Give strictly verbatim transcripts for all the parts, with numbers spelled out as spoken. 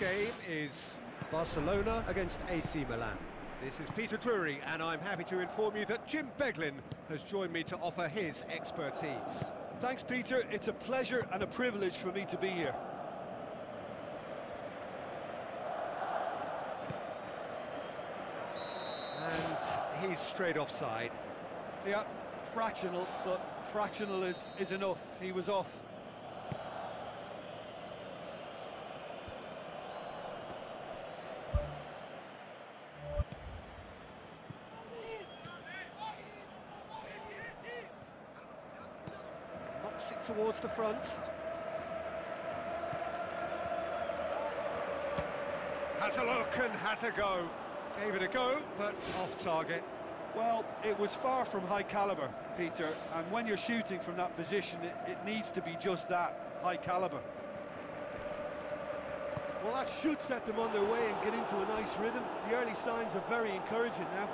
Game is Barcelona against A C Milan. This is Peter Drury, and I'm happy to inform you that Jim Beglin has joined me to offer his expertise. Thanks, Peter. It's a pleasure and a privilege for me to be here. And he's straight offside. Yeah, fractional, but fractional is, is enough. He was off. It towards the front. Has a look and has a go. Gave it a go, but off target. Well, it was far from high caliber, Peter, and when you're shooting from that position, it, it needs to be just that, high caliber. Well, that should set them on their way and get into a nice rhythm. The early signs are very encouraging now.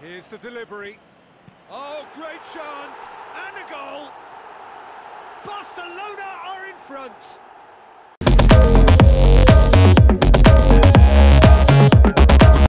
Here's the delivery. Oh, great chance! And a goal! Barcelona are in front!